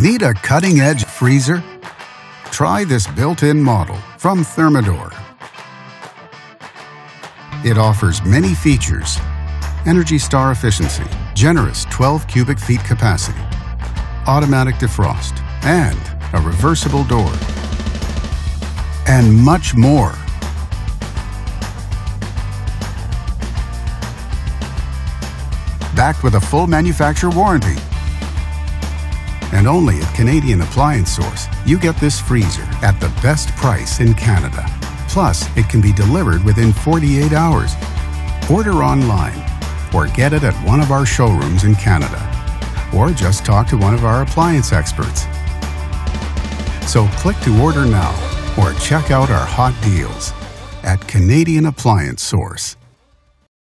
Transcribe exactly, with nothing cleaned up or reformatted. Need a cutting-edge freezer? Try this built-in model from Thermador. It offers many features: Energy Star efficiency, generous twelve cubic feet capacity, automatic defrost, and a reversible door, and much more. Backed with a full manufacturer warranty. And only at Canadian Appliance Source, you get this freezer at the best price in Canada. Plus, it can be delivered within forty-eight hours. Order online or get it at one of our showrooms in Canada, or just talk to one of our appliance experts. So click to order now or check out our hot deals at Canadian Appliance Source.